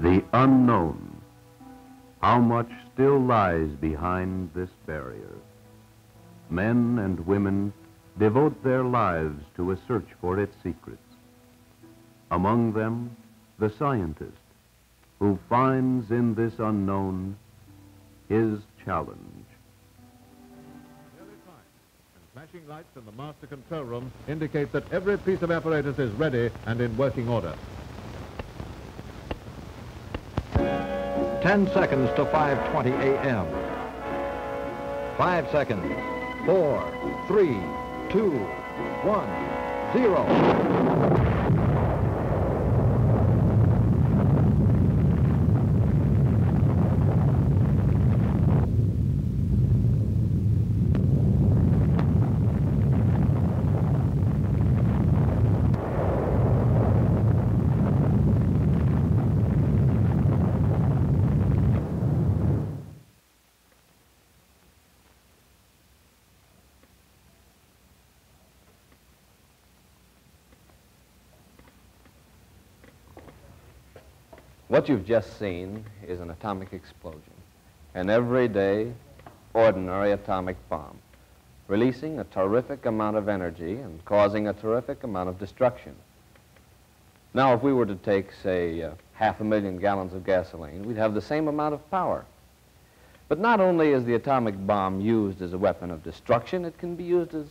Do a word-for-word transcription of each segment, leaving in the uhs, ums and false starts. the unknown, how much still lies behind this barrier. Men and women devote their lives to a search for its secrets. Among them, the scientist, who finds in this unknown his challenge. Flashing lights in the master control room indicate that every piece of apparatus is ready and in working order. Ten seconds to five twenty a m Five seconds. Four, three, two, one, zero. What you've just seen is an atomic explosion, an everyday, ordinary atomic bomb, releasing a terrific amount of energy and causing a terrific amount of destruction. Now, if we were to take, say, uh, half a million gallons of gasoline, we'd have the same amount of power. But not only is the atomic bomb used as a weapon of destruction, it can be used as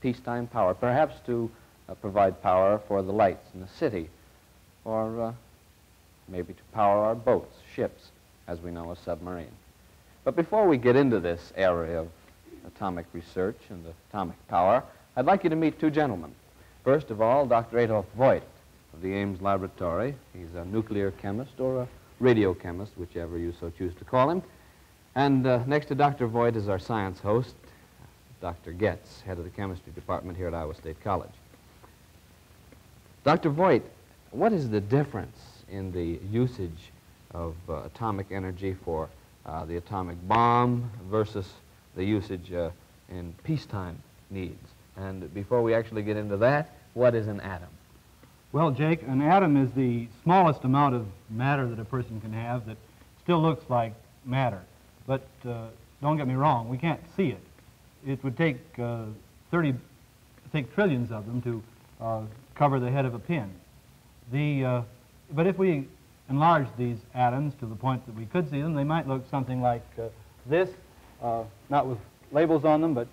peacetime power, perhaps to uh, provide power for the lights in the city, or uh, maybe to power our boats, ships, as we know a submarine. But before we get into this area of atomic research and atomic power, I'd like you to meet two gentlemen. First of all, Doctor Adolf Voigt of the Ames Laboratory. He's a nuclear chemist or a radiochemist, whichever you so choose to call him. And uh, next to Doctor Voigt is our science host, Doctor Getz, head of the chemistry department here at Iowa State College. Doctor Voigt, what is the difference in the usage of uh, atomic energy for uh, the atomic bomb versus the usage uh, in peacetime needs? And before we actually get into that, what is an atom? Well, Jake, an atom is the smallest amount of matter that a person can have that still looks like matter. But uh, don't get me wrong, we can't see it. It would take uh, thirty, I think, trillions of them to uh, cover the head of a pin. The uh, But if we enlarged these atoms to the point that we could see them, they might look something like uh, this, uh, not with labels on them, but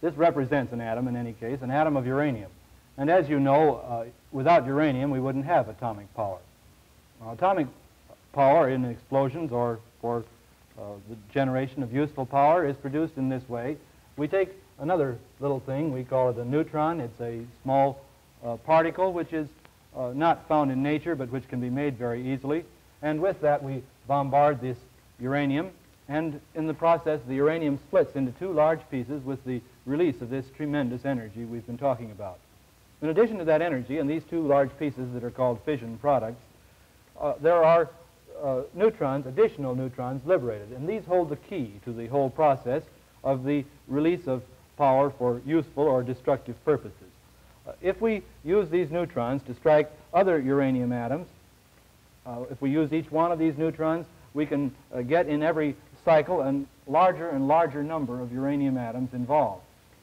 this represents an atom in any case, an atom of uranium. And as you know, uh, without uranium, we wouldn't have atomic power. Now, atomic power in explosions or for uh, the generation of useful power is produced in this way. We take another little thing, we call it a neutron. It's a small uh, particle which is Uh, not found in nature, but which can be made very easily. And with that, we bombard this uranium. And in the process, the uranium splits into two large pieces with the release of this tremendous energy we've been talking about. In addition to that energy, and these two large pieces that are called fission products, uh, there are uh, neutrons, additional neutrons liberated. And these hold the key to the whole process of the release of power for useful or destructive purposes. If we use these neutrons to strike other uranium atoms, uh, if we use each one of these neutrons, we can uh, get in every cycle a larger and larger number of uranium atoms involved.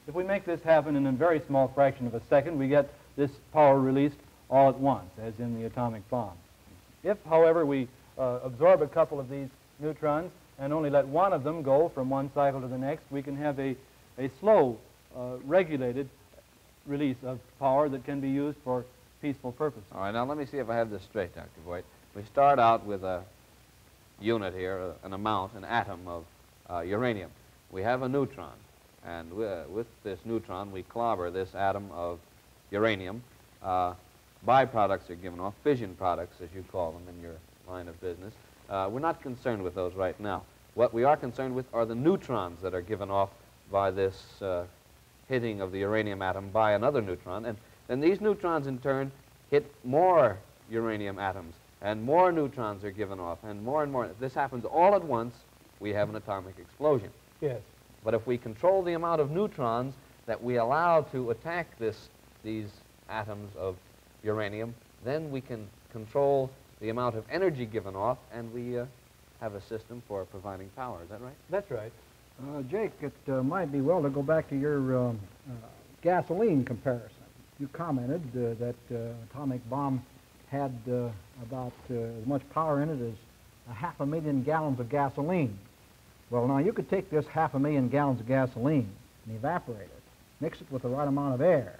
If we make this happen in a very small fraction of a second, we get this power released all at once, as in the atomic bomb. If, however, we uh, absorb a couple of these neutrons and only let one of them go from one cycle to the next, we can have a, a slow, uh, regulated release of power that can be used for peaceful purposes. All right, now let me see if I have this straight, Doctor Voigt. We start out with a unit here, an amount, an atom of uh, uranium. We have a neutron, and we, uh, with this neutron, we clobber this atom of uranium. Uh, byproducts are given off, fission products, as you call them in your line of business. Uh, we're not concerned with those right now. What we are concerned with are the neutrons that are given off by this uh, hitting of the uranium atom by another neutron, and then these neutrons in turn hit more uranium atoms, and more neutrons are given off, and more and more. If this happens all at once, we have an atomic explosion. Yes. But if we control the amount of neutrons that we allow to attack this, these atoms of uranium, then we can control the amount of energy given off, and we uh, have a system for providing power. Is that right? That's right. Uh, Jake, it uh, might be well to go back to your um, uh, gasoline comparison. You commented uh, that uh, atomic bomb had uh, about uh, as much power in it as a half a million gallons of gasoline. Well, now, you could take this half a million gallons of gasoline and evaporate it, mix it with the right amount of air,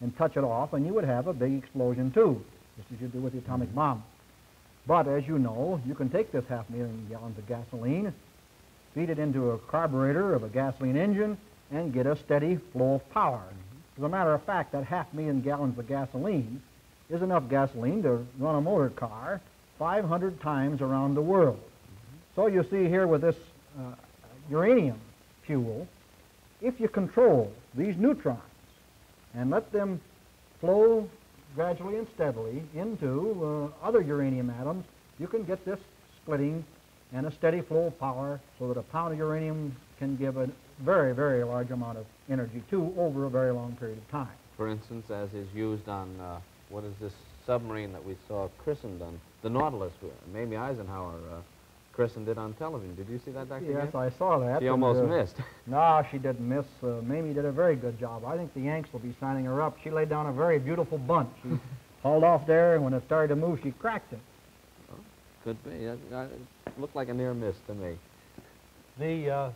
and touch it off, and you would have a big explosion, too, just as you do with the atomic bomb. But, as you know, you can take this half a million gallons of gasoline, feed it into a carburetor of a gasoline engine, and get a steady flow of power. As a matter of fact, that half million gallons of gasoline is enough gasoline to run a motor car five hundred times around the world. So you see here with this uh, uranium fuel, if you control these neutrons and let them flow gradually and steadily into uh, other uranium atoms, you can get this splitting and a steady flow of power so that a pound of uranium can give a very, very large amount of energy, too, over a very long period of time. For instance, as is used on, uh, what is this submarine that we saw christened on, the Nautilus, Mamie Eisenhower uh, christened it on television. Did you see that, Doctor Yes, Getz? I saw that. She almost uh, missed. No, she didn't miss. Uh, Mamie did a very good job. I think the Yanks will be signing her up. She laid down a very beautiful bunt. She hauled off there, and when it started to move, she cracked it. Well, could be. It, it looked like a near miss to me. The uh,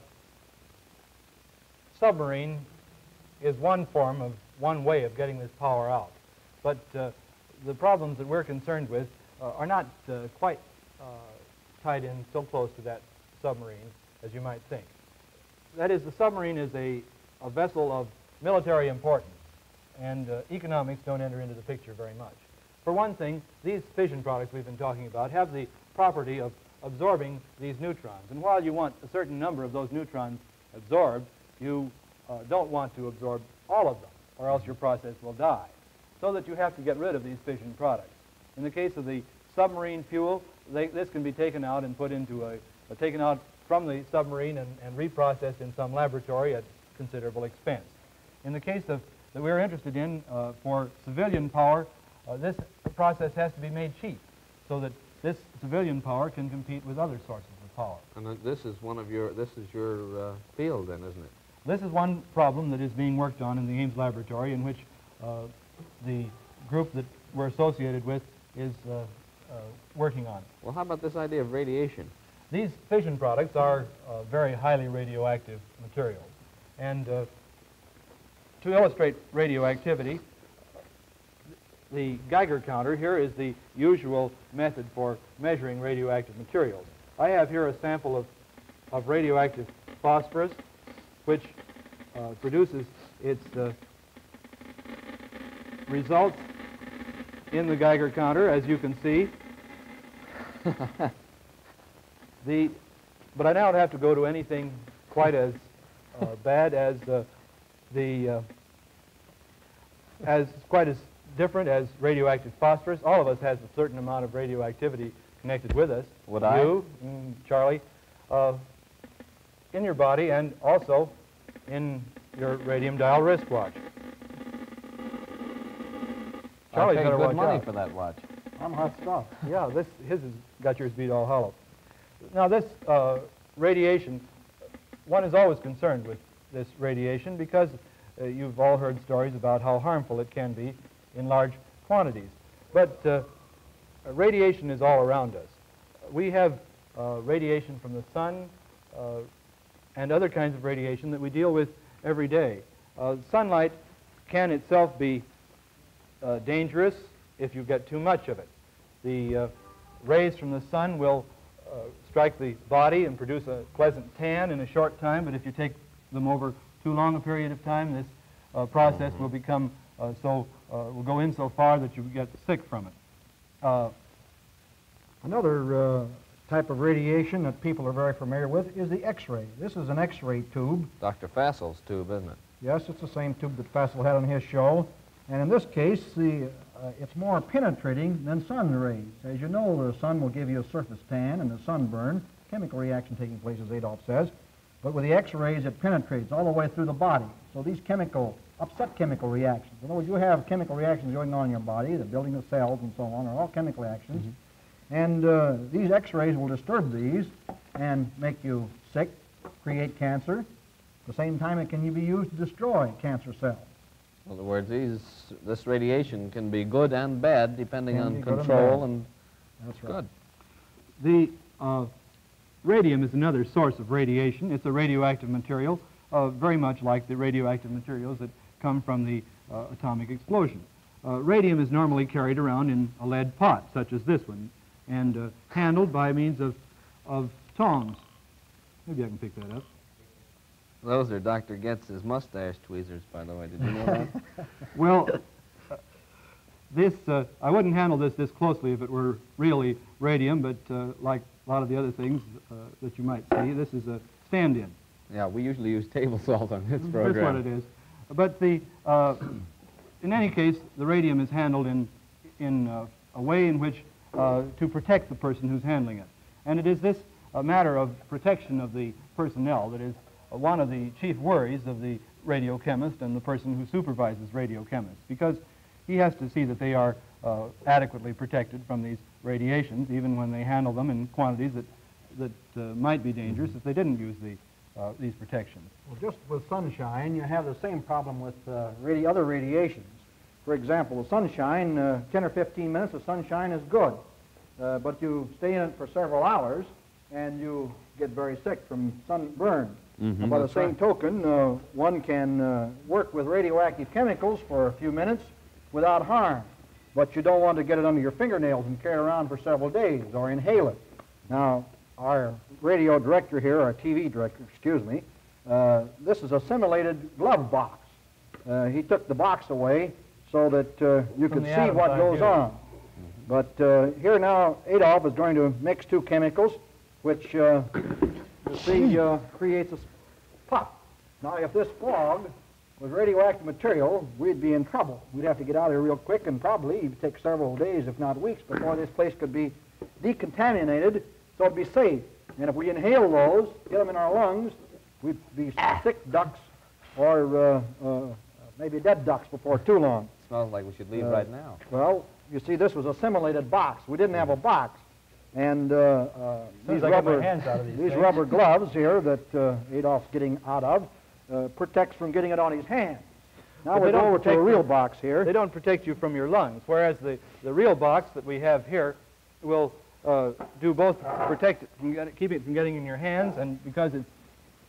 submarine is one form of, one way of getting this power out. But uh, the problems that we're concerned with uh, are not uh, quite uh, tied in so close to that submarine as you might think. That is, the submarine is a, a vessel of military importance, and uh, economics don't enter into the picture very much. For one thing, these fission products we've been talking about have the property of absorbing these neutrons. And while you want a certain number of those neutrons absorbed, you uh, don't want to absorb all of them, or else your process will die, so that you have to get rid of these fission products. In the case of the submarine fuel, they, this can be taken out and put into a, uh, taken out from the submarine and, and reprocessed in some laboratory at considerable expense. In the case of, that we're interested in uh, for civilian power, uh, this process has to be made cheap, so that this civilian power can compete with other sources of power. And uh, this is one of your, this is your uh, field then, isn't it? This is one problem that is being worked on in the Ames Laboratory, in which uh, the group that we're associated with is uh, uh, working on. Well, how about this idea of radiation? These fission products are uh, very highly radioactive material. And uh, to illustrate radioactivity, the Geiger counter here is the usual method for measuring radioactive materials. I have here a sample of, of radioactive phosphorus, which uh, produces its uh, results in the Geiger counter, as you can see. the, but I now have to go to anything quite as uh, bad as uh, the, uh, as quite as different as radioactive phosphorus. All of us has a certain amount of radioactivity connected with us. Would I? You, mm, Charlie. Uh, in your body and also in your radium dial wristwatch. Charlie's got good money out for that watch. I'm hot stuff. Yeah, this, his has got yours beat all hollow. Now this uh, radiation, one is always concerned with this radiation because uh, you've all heard stories about how harmful it can be in large quantities. But uh, radiation is all around us. We have uh, radiation from the sun, uh, and other kinds of radiation that we deal with every day. Uh, sunlight can itself be uh, dangerous if you get too much of it. The uh, rays from the sun will uh, strike the body and produce a pleasant tan in a short time, but if you take them over too long a period of time, this uh, process will become uh, so, uh, will go in so far that you get sick from it. Uh, Another uh type of radiation that people are very familiar with is the X-ray. This is an X-ray tube. Doctor Fassel's tube, isn't it? Yes, it's the same tube that Fassel had on his show. And in this case, the, uh, it's more penetrating than sun rays. As you know, the sun will give you a surface tan and a sunburn, chemical reaction taking place, as Adolf says. But with the X-rays, it penetrates all the way through the body. So these chemical, upset chemical reactions. In other words, you have chemical reactions going on in your body, the building of cells and so on, are all chemical actions. Mm-hmm. And uh, these x-rays will disturb these and make you sick, create cancer. At the same time, it can be used to destroy cancer cells. In other words, these, this radiation can be good and bad, depending on control and, and that's right. Good. The uh, radium is another source of radiation. It's a radioactive material, uh, very much like the radioactive materials that come from the uh, atomic explosion. Uh, radium is normally carried around in a lead pot, such as this one, and uh, handled by means of, of tongs. Maybe I can pick that up. Those are Doctor Getz's mustache tweezers, by the way. Did you know that? Well, uh, this, uh, I wouldn't handle this this closely if it were really radium, but uh, like a lot of the other things uh, that you might see, this is a stand-in. Yeah, we usually use table salt on this program. That's what it is. But the, uh, in any case, the radium is handled in, in uh, a way in which uh, to protect the person who's handling it. And it is this uh, matter of protection of the personnel that is uh, one of the chief worries of the radiochemist and the person who supervises radiochemists, because he has to see that they are uh, adequately protected from these radiations, even when they handle them in quantities that, that uh, might be dangerous if they didn't use the Uh, these protections. Well, just with sunshine, you have the same problem with uh, radi other radiations. For example, the sunshine, uh, ten or fifteen minutes of sunshine is good, uh, but you stay in it for several hours and you get very sick from sunburn. Mm-hmm, by the same right. token, uh, one can uh, work with radioactive chemicals for a few minutes without harm, but you don't want to get it under your fingernails and carry around for several days or inhale it. Now, our radio director here, our T V director, excuse me, uh, this is a simulated glove box. Uh, he took the box away so that uh, you could see what goes on. But uh, here now, Adolf is going to mix two chemicals, which uh, you see uh, creates a pop. Now, if this fog was radioactive material, we'd be in trouble. We'd have to get out of here real quick, and probably it'd take several days, if not weeks, before this place could be decontaminated. So it'd be safe. And if we inhale those, get them in our lungs, we'd be sick ducks or uh, uh, maybe dead ducks before too long. It smells like we should leave uh, right now. Well, you see, this was a simulated box. We didn't have a box. And uh, uh, these, rubber, hands out of these, these rubber gloves here that uh, Adolf's getting out of uh, protects from getting it on his hands. Now we're over to a real box here. They don't protect you from your lungs, whereas the, the real box that we have here will Uh, do both protect it from get, keep it from getting in your hands, and because it's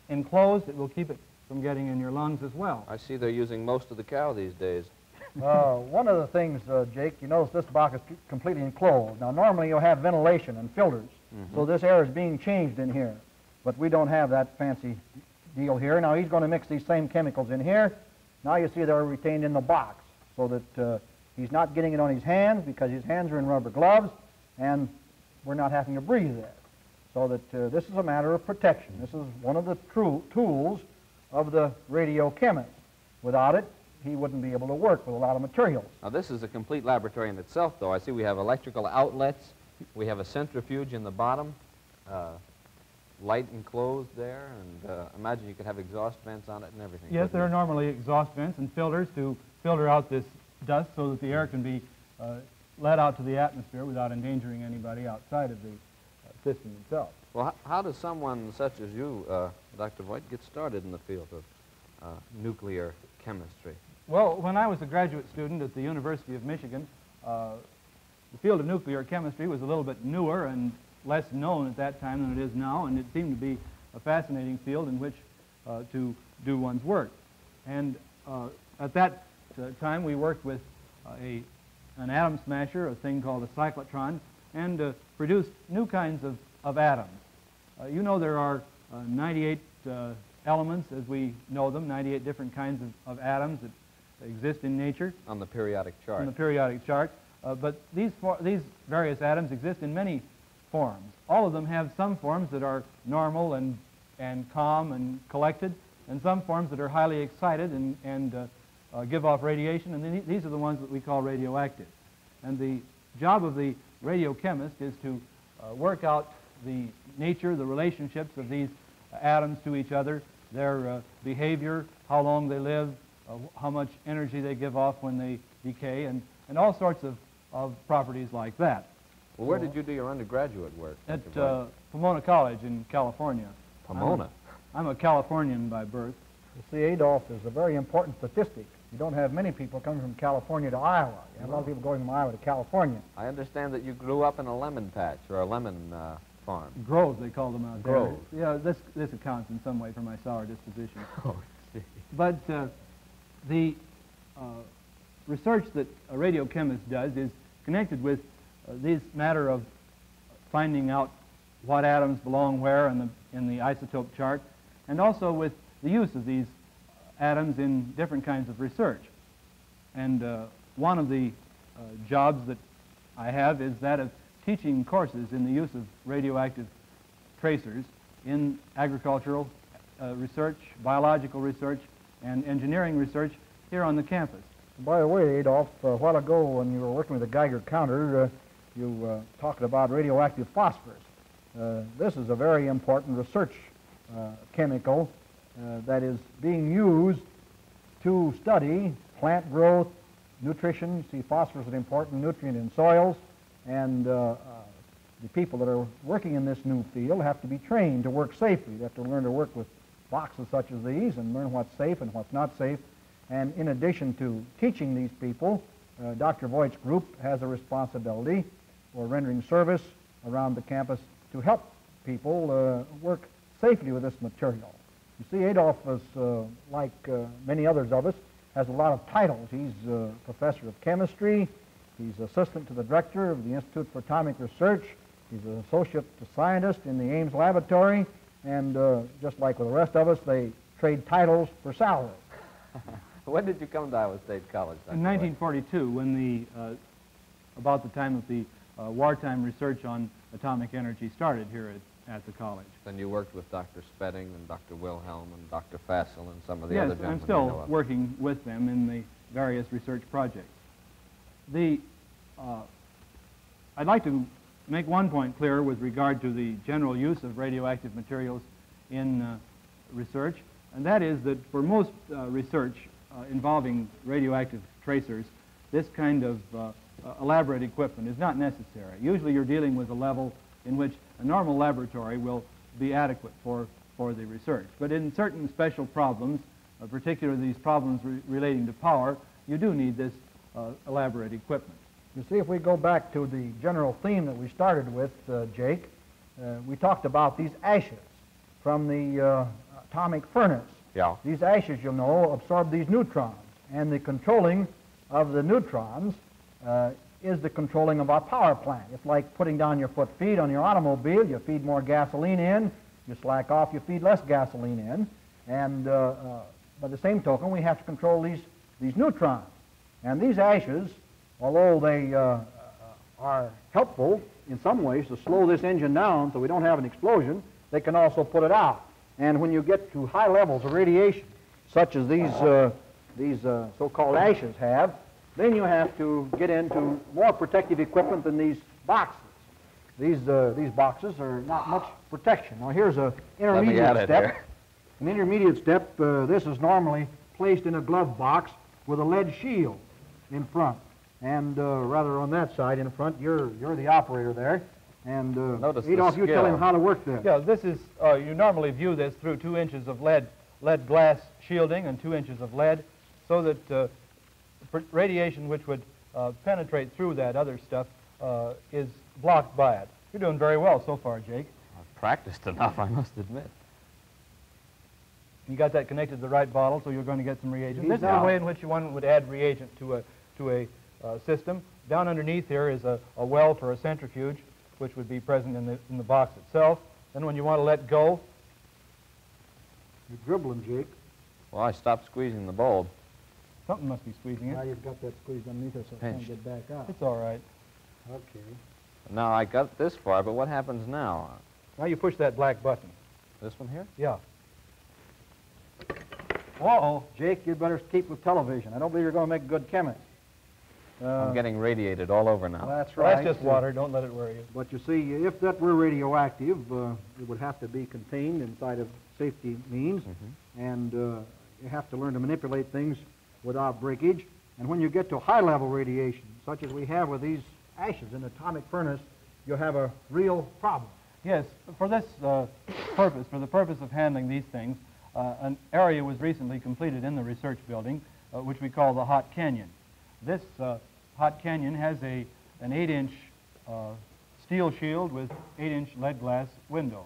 enclosed, it will keep it from getting in your lungs as well. I see they're using most of the cow these days. uh, one of the things, uh, Jake, you notice this box is completely enclosed. Now, normally you'll have ventilation and filters, mm-hmm. so this air is being changed in here, but we don't have that fancy deal here. Now, he's going to mix these same chemicals in here. Now, you see they're retained in the box so that uh, he's not getting it on his hands because his hands are in rubber gloves, and we're not having to breathe there. So that uh, this is a matter of protection. This is one of the true tools of the radiochemist. Without it, he wouldn't be able to work with a lot of materials. Now, this is a complete laboratory in itself, though. I see we have electrical outlets. We have a centrifuge in the bottom, uh, light enclosed there, and uh, imagine you could have exhaust vents on it and everything. Yes, there are normally exhaust vents and filters to filter out this dust so that the air can be uh, let out to the atmosphere without endangering anybody outside of the uh, system itself. Well, how does someone such as you, uh, Doctor Voigt, get started in the field of uh, nuclear chemistry? Well, when I was a graduate student at the University of Michigan, uh, the field of nuclear chemistry was a little bit newer and less known at that time than it is now, and it seemed to be a fascinating field in which uh, to do one's work. And uh, at that uh, time, we worked with uh, a an atom smasher, a thing called a cyclotron, and uh, produced new kinds of, of atoms. Uh, you know there are uh, ninety-eight uh, elements as we know them, ninety-eight different kinds of, of atoms that exist in nature. On the periodic chart. On the periodic chart. Uh, but these, these various atoms exist in many forms. All of them have some forms that are normal and, and calm and collected, and some forms that are highly excited and, and uh, Uh, give off radiation, and th these are the ones that we call radioactive. And the job of the radiochemist is to uh, work out the nature, the relationships of these uh, atoms to each other, their uh, behavior, how long they live, uh, how much energy they give off when they decay, and, and all sorts of, of properties like that. Well, where did you do your undergraduate work? At uh, Pomona College in California. Pomona? I'm a, I'm a Californian by birth. You see, Adolf, there's a very important statistic. You don't have many people coming from California to Iowa. You have no. a lot of people going from Iowa to California. I understand that you grew up in a lemon patch or a lemon uh, farm. Groves, they call them out there. Groves. Yeah, this, this accounts in some way for my sour disposition. Oh, gee. But uh, the uh, research that a radiochemist does is connected with uh, this matter of finding out what atoms belong where in the, in the isotope chart, and also with the use of these atoms in different kinds of research. And uh, one of the uh, jobs that I have is that of teaching courses in the use of radioactive tracers in agricultural uh, research, biological research, and engineering research here on the campus. By the way, Adolf, uh, a while ago when you were working with the Geiger counter, uh, you uh, talked about radioactive phosphorus. Uh, this is a very important research uh, chemical Uh, that is being used to study plant growth, nutrition. See, phosphorus is an important nutrient in soils, and uh, uh, the people that are working in this new field have to be trained to work safely. They have to learn to work with boxes such as these and learn what's safe and what's not safe. And in addition to teaching these people, uh, Doctor Voigt's group has a responsibility for rendering service around the campus to help people uh, work safely with this material. You see, Adolf is, uh, like uh, many others of us, has a lot of titles. He's uh, professor of chemistry, he's assistant to the director of the Institute for Atomic Research, he's an associate scientist in the Ames Laboratory, and uh, just like with the rest of us, they trade titles for salary. When did you come to Iowa State College? Doctor In nineteen forty-two, when the, uh, about the time that the uh, wartime research on atomic energy started here at at the college. Then you worked with Doctor Spedding and Doctor Wilhelm and Doctor Fassel and some of the yes, other gentlemen. Yes, I'm still you know working with them in the various research projects. The, uh, I'd like to make one point clear with regard to the general use of radioactive materials in uh, research, and that is that for most uh, research uh, involving radioactive tracers, this kind of uh, elaborate equipment is not necessary. Usually you're dealing with a level in which a normal laboratory will be adequate for, for the research. But in certain special problems, uh, particularly these problems re relating to power, you do need this uh, elaborate equipment. You see, if we go back to the general theme that we started with, uh, Jake, uh, we talked about these ashes from the uh, atomic furnace. Yeah. These ashes, you know, absorb these neutrons, and the controlling of the neutrons uh, is the controlling of our power plant. It's like putting down your foot feed on your automobile. You feed more gasoline in, you slack off, you feed less gasoline in. And uh, uh, by the same token, we have to control these, these neutrons. And these ashes, although they uh, are helpful in some ways to slow this engine down so we don't have an explosion, they can also put it out. And when you get to high levels of radiation, such as these, uh, these uh, so-called ashes have, then you have to get into more protective equipment than these boxes. These, uh, these boxes are not much protection. Now here's an intermediate step. An intermediate step, uh, this is normally placed in a glove box with a lead shield in front. And uh, rather on that side in front, you're, you're the operator there. And uh, Adolf, you tell him how to work this. Yeah, this is, uh, you normally view this through two inches of lead, lead glass shielding and two inches of lead, so that uh, radiation which would uh, penetrate through that other stuff uh, is blocked by it. You're doing very well so far, Jake. I've practiced enough, I must admit. You got that connected to the right bottle, so you're going to get some reagent. This is the way in which one would add reagent to a, to a uh, system. Down underneath here is a, a well for a centrifuge, which would be present in the, in the box itself. Then when you want to let go... You're dribbling, Jake. Well, I stopped squeezing the bulb. Something must be squeezing it. Now you've got that squeezed underneath it, so it can't get back out. It's all right. Okay. Now I got this far, but what happens now? Now you push that black button. This one here? Yeah. Uh-oh. Jake, you'd better keep with television. I don't believe you're going to make a good chemist. Uh, I'm getting radiated all over now. Well, that's right. Well, that's just water. Don't let it worry you. But you see, if that were radioactive, uh, it would have to be contained inside of safety means, mm-hmm. and uh, you have to learn to manipulate things without breakage. And when you get to high level radiation, such as we have with these ashes in the atomic furnace, you'll have a real problem. Yes, for this uh, purpose, for the purpose of handling these things, uh, an area was recently completed in the research building, uh, which we call the Hot Canyon. This uh, Hot Canyon has a, an eight inch uh, steel shield with eight inch lead glass windows.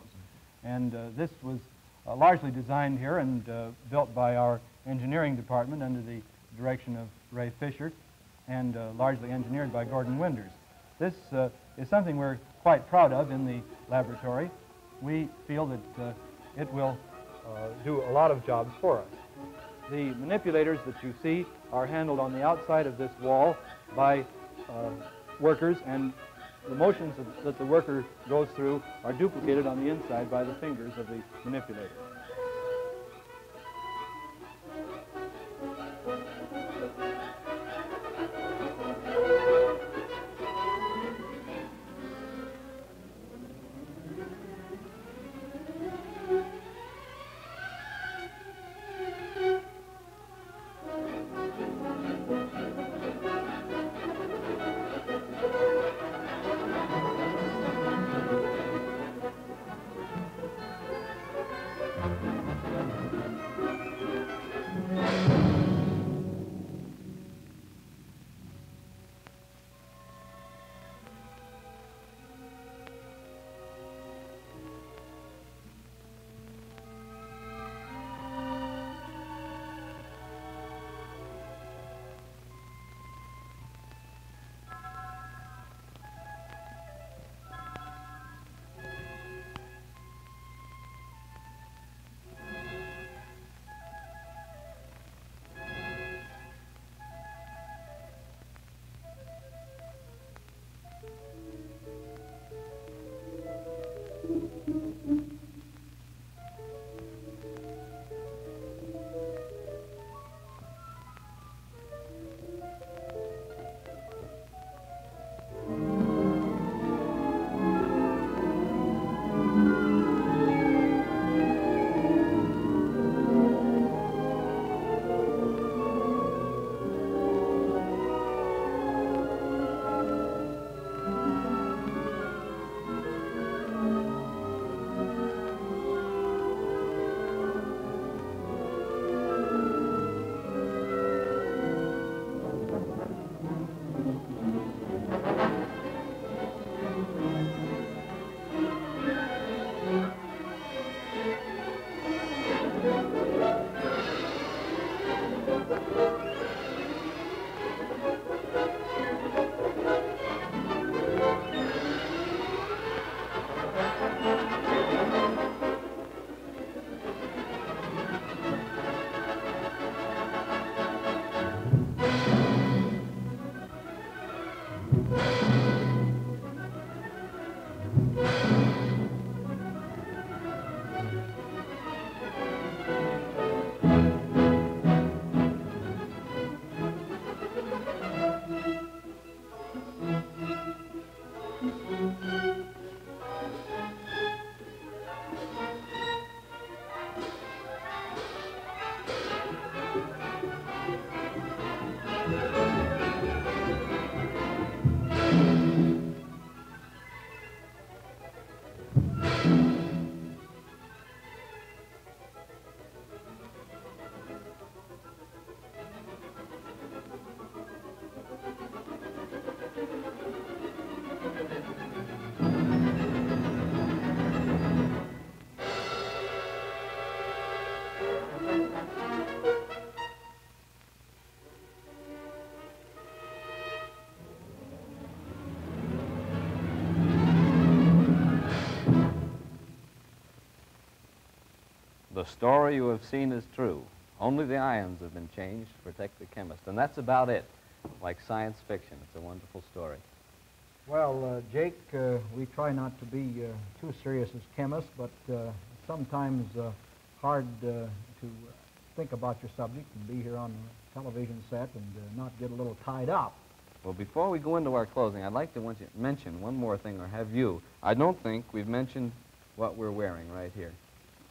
And uh, this was uh, largely designed here and uh, built by our engineering department under the direction of Ray Fisher and uh, largely engineered by Gordon Winders. This uh, is something we're quite proud of in the laboratory. We feel that uh, it will uh, do a lot of jobs for us. The manipulators that you see are handled on the outside of this wall by uh, workers, and the motions that, that the worker goes through are duplicated on the inside by the fingers of the manipulator. The story you have seen is true. Only the ions have been changed to protect the chemist. And that's about it. Like science fiction, it's a wonderful story. Well, uh, Jake, uh, we try not to be uh, too serious as chemists, but uh, sometimes uh, hard uh, to think about your subject and be here on the television set and uh, not get a little tied up. Well, before we go into our closing, I'd like to want you to mention one more thing, or have you. I don't think we've mentioned what we're wearing right here.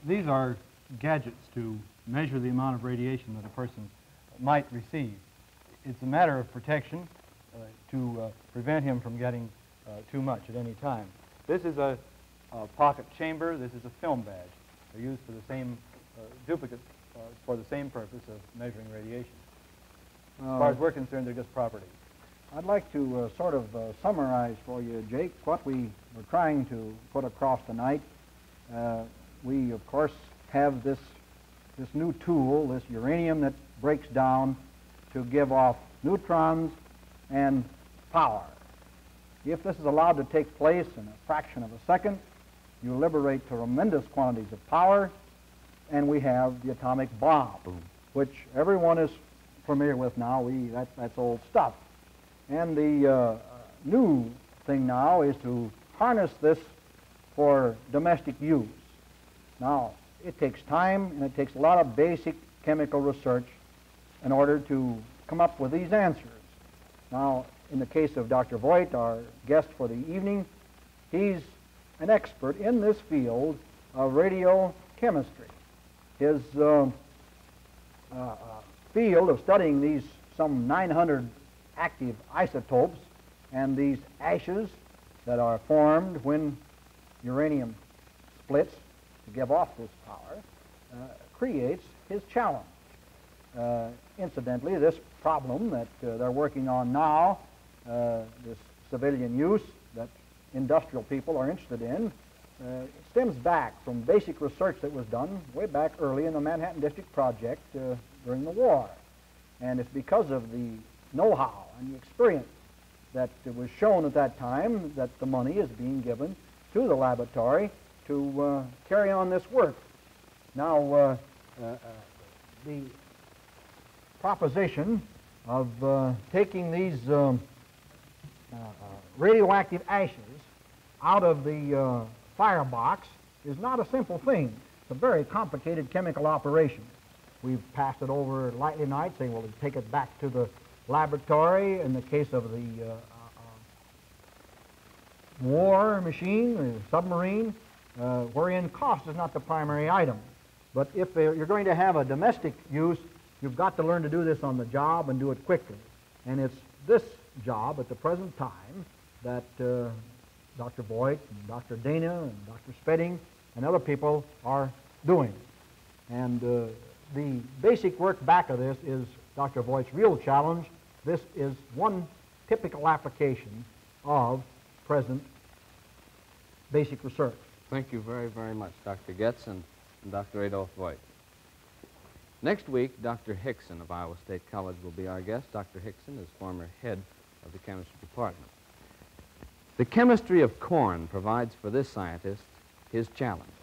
These are gadgets to measure the amount of radiation that a person might receive. It's a matter of protection uh, to uh, prevent him from getting uh, uh, too much at any time. This is a, a pocket chamber. This is a film badge. They're used for the same uh, duplicates uh, for the same purpose of measuring radiation. Uh, as far as we're concerned, they're just properties. I'd like to uh, sort of uh, summarize for you, Jake, what we were trying to put across tonight. Uh, we, of course, have this, this new tool, this uranium that breaks down to give off neutrons and power. If this is allowed to take place in a fraction of a second, you liberate tremendous quantities of power, and we have the atomic bomb, Boom. which everyone is familiar with now. We, that, that's old stuff. And the uh, new thing now is to harness this for domestic use. Now, it takes time, and it takes a lot of basic chemical research in order to come up with these answers. Now, in the case of Doctor Voigt, our guest for the evening, he's an expert in this field of radiochemistry. His uh, uh, field of studying these some nine hundred active isotopes and these ashes that are formed when uranium splits to give off this power uh, creates his challenge. Uh, incidentally, this problem that uh, they're working on now, uh, this civilian use that industrial people are interested in, uh, stems back from basic research that was done way back early in the Manhattan District project uh, during the war. And it's because of the know-how and the experience that uh, was shown at that time that the money is being given to the laboratory to uh, carry on this work. Now, uh, uh, uh, the proposition of uh, taking these um, uh, radioactive ashes out of the uh, firebox is not a simple thing. It's a very complicated chemical operation. We've passed it over lightly tonight, saying, well, take it back to the laboratory. In the case of the uh, uh, war machine, the submarine, uh, wherein cost is not the primary item. But if you're going to have a domestic use, you've got to learn to do this on the job and do it quickly. And it's this job at the present time that uh, Doctor Voigt, and Doctor Dana, and Doctor Spedding, and other people are doing. And uh, the basic work back of this is Doctor Voigt's real challenge. This is one typical application of present basic research. Thank you very, very much, Doctor Getz and Doctor Adolf Voigt. Next week, Doctor Hixson of Iowa State College will be our guest. Doctor Hixson is former head of the chemistry department. The chemistry of corn provides for this scientist his challenge.